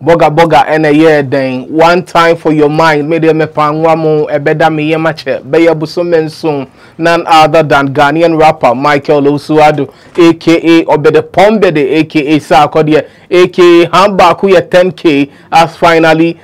Boga boga ene ye den. One time for your mind. Mede me pangwamu ebeda me yemache. Beya busu mensung. None other than Ghanaian rapper Michael Osuadu. A.K.A. Obede Pombede. A.K.A. Sarkodie. A.K.A. Hambakuya 10K. Has finally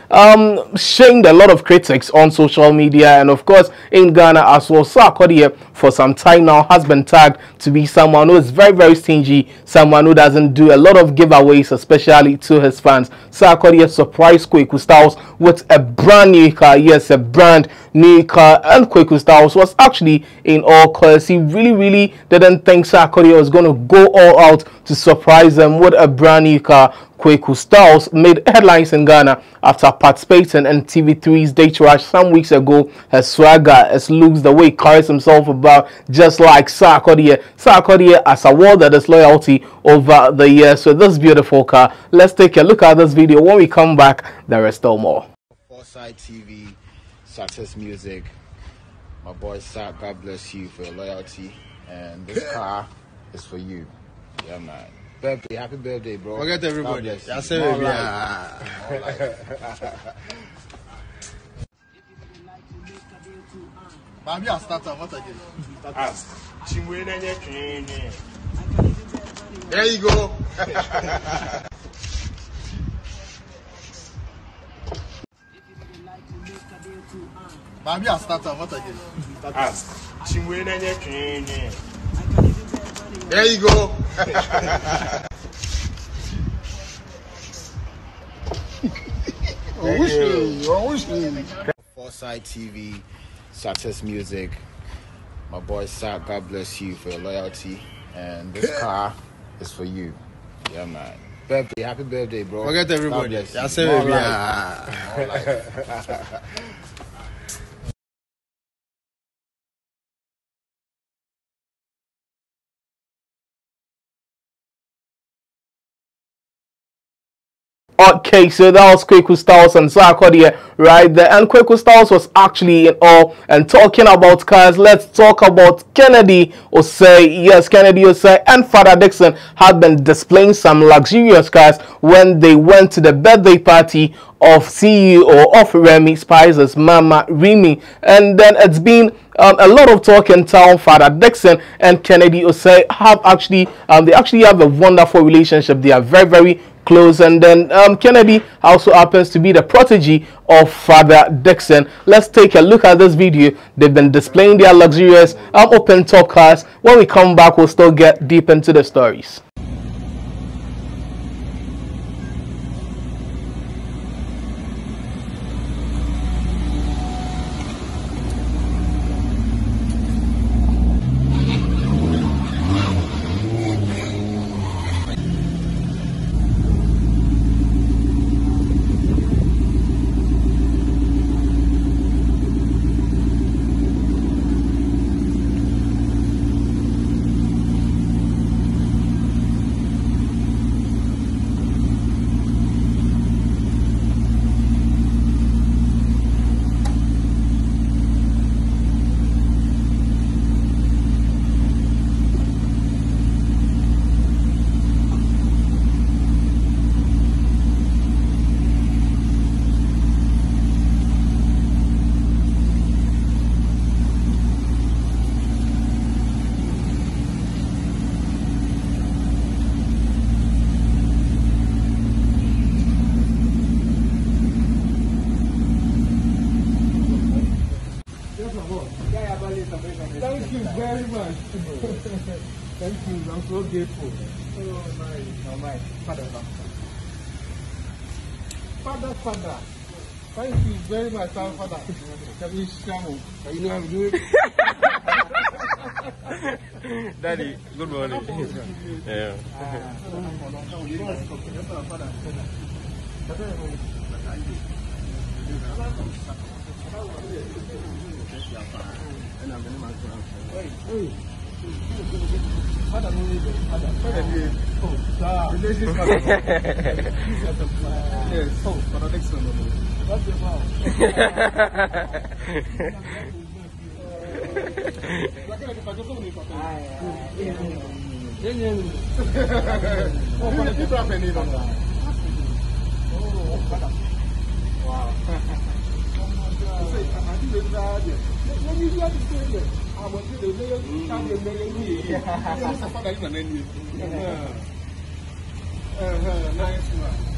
shamed a lot of critics on social media. And of course in Ghana as well. Sarkodie for some time now has been tagged to be someone who is very very stingy. Someone who doesn't do a lot of giveaways, especially to his fans. Sarkodie surprised Kweku Styles with a brand new car. Yes, a brand new car. And Kweku Styles was actually in all colors. He really didn't think Sarkodie was going to go all out to surprise them with a brand new car. Kweku Styles made headlines in Ghana after participating in TV3's Date Rush some weeks ago. His swagger, his looks, the way he carries himself about, just like Sarkodie. Sarkodie has awarded his loyalty over the years. So this beautiful car, let's take a look at this video. When we come back, there is still more. Foresight TV, Success Music, my boy Sark, God bless you for your loyalty. And this car is for you. Yeah, man. Birthday, happy birthday, bro. Forget everybody. That's it, baby. Mami, I'll start off. What again? There you go. Mami, I'll start off. What again? There you go. Wish me. Foresight TV, Success Music, my boy Sark, God bless you for your loyalty. And this car is for you. Yeah, man. Birthday, happy birthday, bro. Forget everybody. That's it, baby. Okay, so that was Kweku Styles and Sarkodie right there. And Kweku Styles was actually in awe. And talking about cars, let's talk about Kennedy Osei. Yes, Kennedy Osei and Fada Dickson had been displaying some luxurious cars when they went to the birthday party of CEO of Remy Spice's Mama Remy. And then it's been a lot of talk in town. Fada Dickson and Kennedy Osei have actually, they actually have a wonderful relationship. They are very close. And then Kennedy also happens to be the protege of Fada Dickson. Let's take a look at this video. They've been displaying their luxurious open top cars. When we come back, we'll still get deep into the stories. Thank you very much. Thank you. I'm so grateful. Oh, nice. Oh, my. Father. Thank you very much, Father. Can you show? You know how to do it? Daddy, good morning. Yeah. Nice one.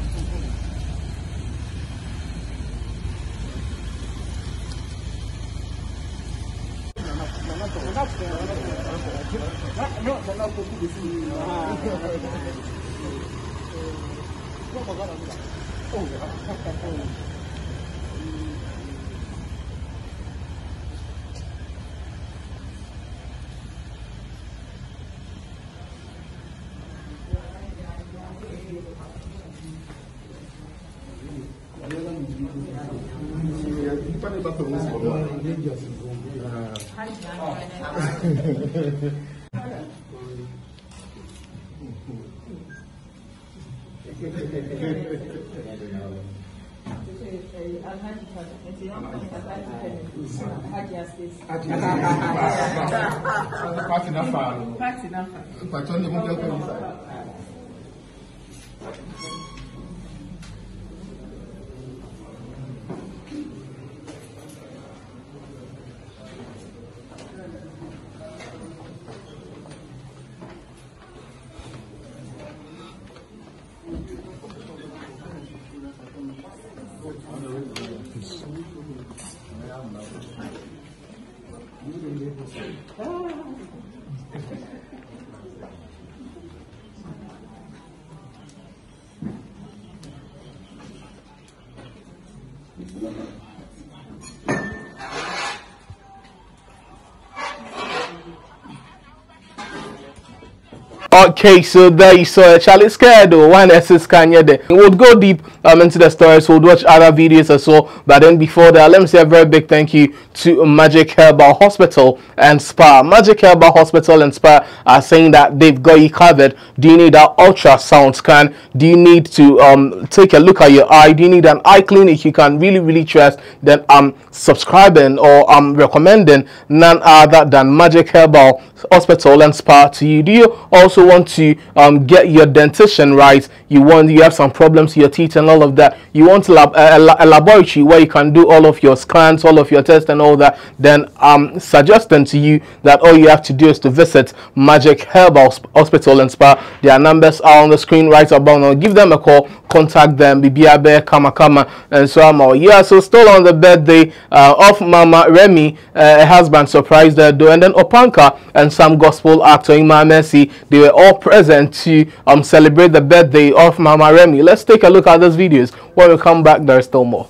Okay, so there you saw it. Charlie scared though. One SS Kanye there. We'll go deep into the stories. We'll watch other videos as well. But then before that, let me say a very big thank you to Magic Herbal Hospital and Spa. Magic Herbal Hospital and Spa are saying that they've got you covered. Do you need an ultrasound scan? Do you need to take a look at your eye? Do you need an eye clinic you can really trust? Then I'm subscribing or I'm recommending none other than Magic Herbal Hospital and Spa to you. Do you also want to get your dentition right? You have some problems to your teeth and all of that. You want a laboratory where you can do all of your scans, all of your tests and all that. Then I'm suggesting to you that all you have to do is to visit Magic Herbal Hospital and Spa. Their numbers are on the screen right above now. Give them a call, contact them. Bibiabe, Kamakama and so on. Yeah, so still on the birthday of Mama Remy, her husband surprised her though, and then Opanka and some gospel actor Imam Messi, they were all present to celebrate the birthday of Mama Remy. Let's take a look at those videos. When we come back, there's still more.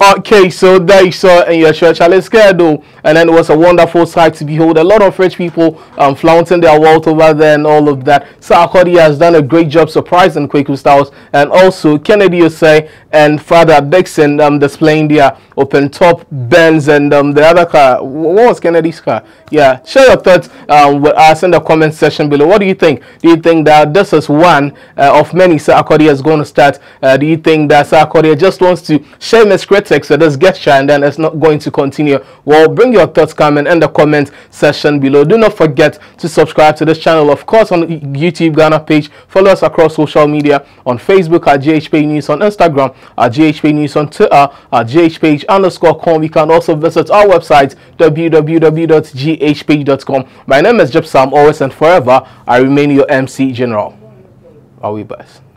Okay, so there you saw in your church, Charlie scared though, and then it was a wonderful sight to behold. A lot of rich people flaunting their wealth over there and all of that. Sarkodie has done a great job surprising Kweku Styles, and also Kennedy Osei and Fada Dickson displaying their open top Benz and the other car. What was Kennedy's car? Yeah, share your thoughts with us in the comment section below. What do you think? Do you think that this is one of many Sarkodie is going to start? Do you think that Sarkodie just wants to shame his critics with this gesture and then it's not going to continue? Well, bring your thoughts, comment in the comment section below. Do not forget to subscribe to this channel, of course, on the YouTube Ghana page. Follow us across social media on Facebook at GHP News, on Instagram at GHP News, on Twitter at GHPage_com. You can also visit our website www.gh.com. My name is Jeff Sam, always and forever. I remain your MC General. Are we best?